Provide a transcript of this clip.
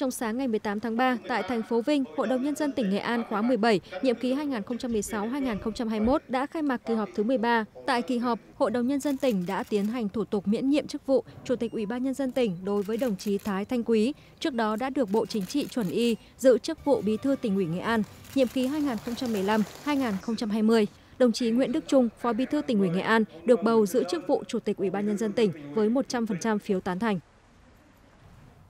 Trong sáng ngày 18 tháng 3, tại thành phố Vinh, Hội đồng Nhân dân tỉnh Nghệ An khóa 17, nhiệm kỳ 2016-2021 đã khai mạc kỳ họp thứ 13. Tại kỳ họp, Hội đồng Nhân dân tỉnh đã tiến hành thủ tục miễn nhiệm chức vụ Chủ tịch Ủy ban Nhân dân tỉnh đối với đồng chí Thái Thanh Quý, trước đó đã được Bộ Chính trị chuẩn y giữ chức vụ Bí thư Tỉnh ủy Nghệ An, nhiệm kỳ 2015-2020. Đồng chí Nguyễn Đức Trung, Phó Bí thư Tỉnh ủy Nghệ An, được bầu giữ chức vụ Chủ tịch Ủy ban Nhân dân tỉnh với 100% phiếu tán thành.